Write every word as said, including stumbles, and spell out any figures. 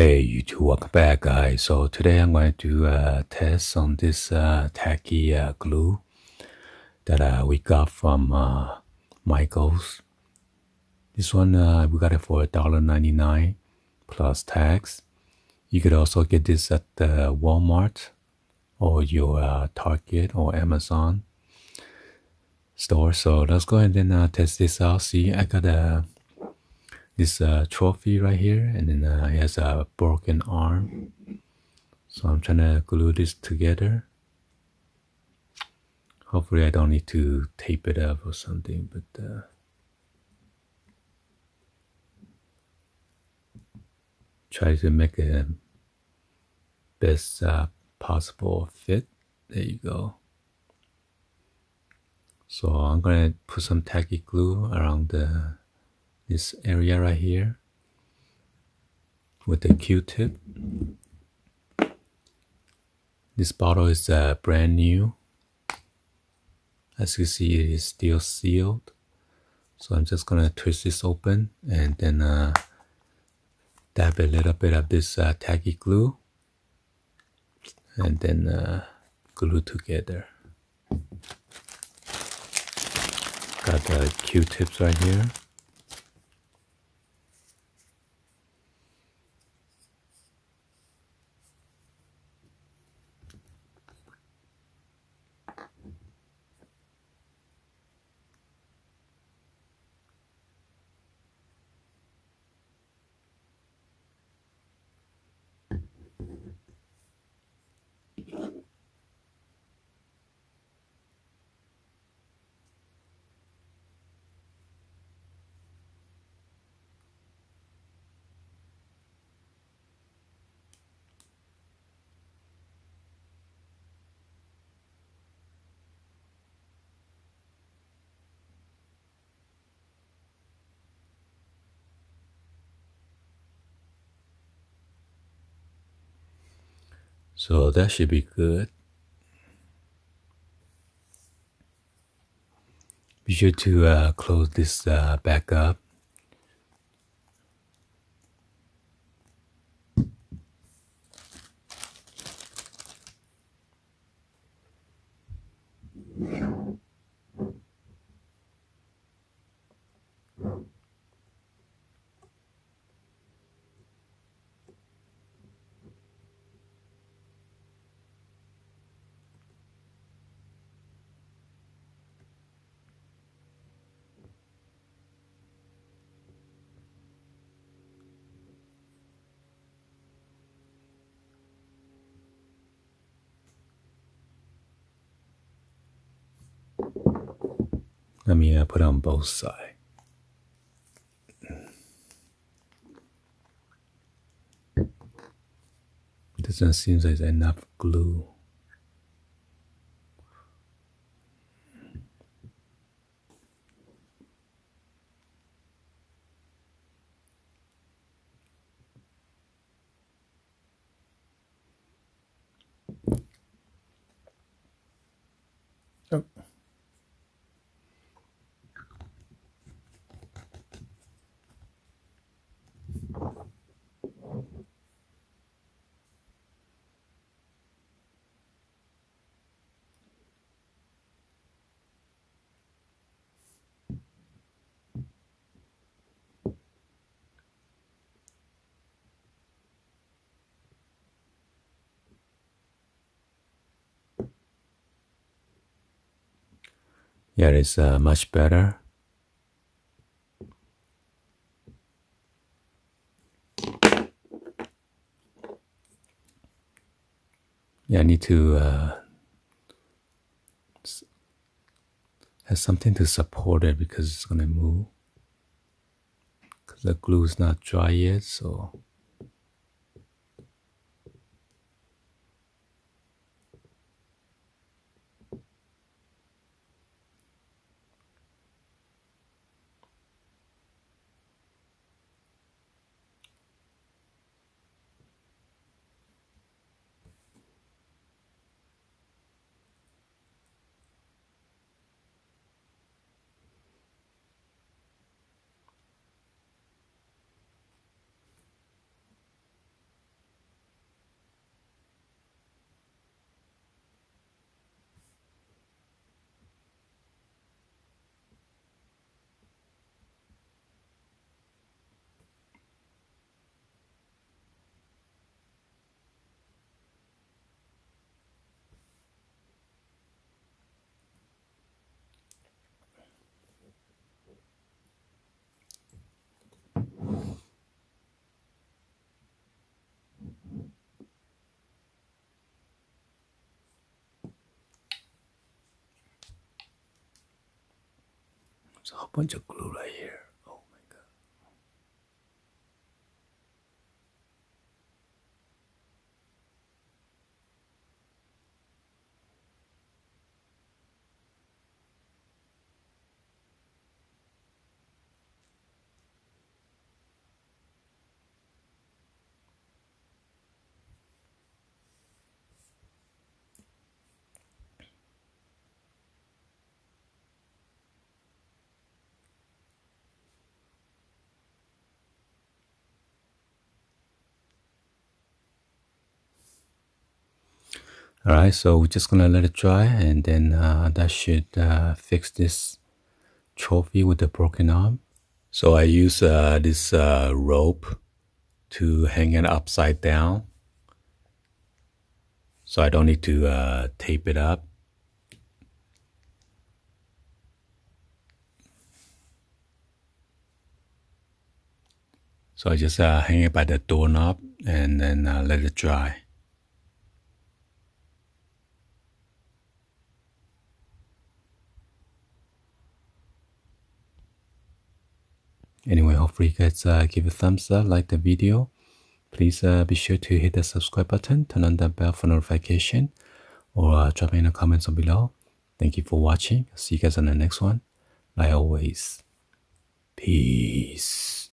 Hey YouTube, welcome back guys. So today I'm going to do a test on this uh, tacky uh, glue that uh, we got from uh, Michael's. This one uh, we got it for a dollar ninety-nine plus tax. You could also get this at uh, Walmart or your uh, Target or Amazon store. So let's go ahead and uh, test this out. See, I got a This uh, trophy right here, and then uh, it has a broken arm, so I'm trying to glue this together. Hopefully I don't need to tape it up or something, but uh, try to make a best uh, possible fit. There you go. So I'm gonna put some tacky glue around the this area right here with the Q-tip. This bottle is uh, brand new. As you see, it is still sealed. So I'm just gonna twist this open and then uh, dab a little bit of this uh, tacky glue and then uh, glue together. Got the Q-tips right here. So that should be good. Be sure to uh, close this uh, back up. Let me uh, put on both sides. Doesn't seem like there's enough glue. Oh. Yeah, it's uh, much better. Yeah, I need to uh, have something to support it because it's gonna move. Because the glue is not dry yet, so. There's a whole bunch of glue right here. Oh my God. Alright, so we're just gonna let it dry, and then uh, that should uh, fix this trophy with the broken arm. So I use uh, this uh, rope to hang it upside down, so I don't need to uh, tape it up. So I just uh, hang it by the doorknob and then uh, let it dry. Anyway, hopefully you guys uh, give a thumbs up, like the video. Please uh, be sure to hit the subscribe button, turn on that bell for notification, or uh, drop in the comments on below. Thank you for watching. See you guys on the next one. Like always, peace.